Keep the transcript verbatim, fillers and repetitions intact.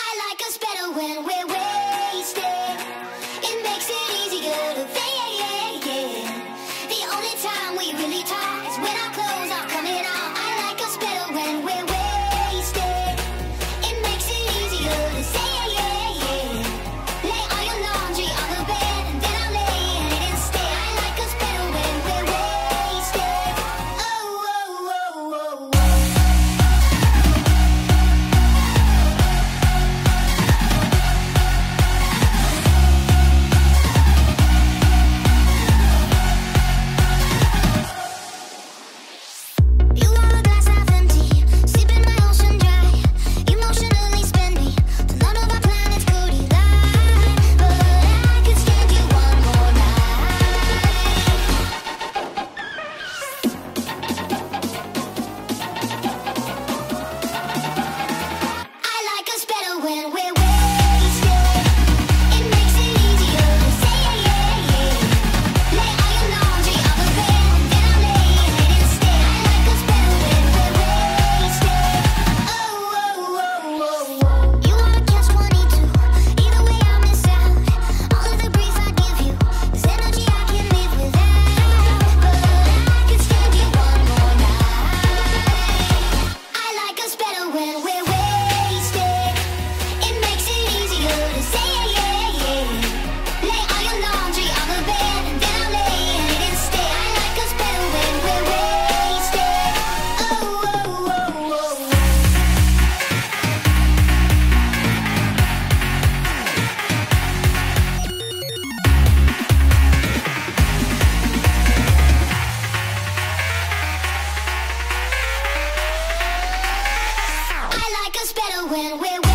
Better when we're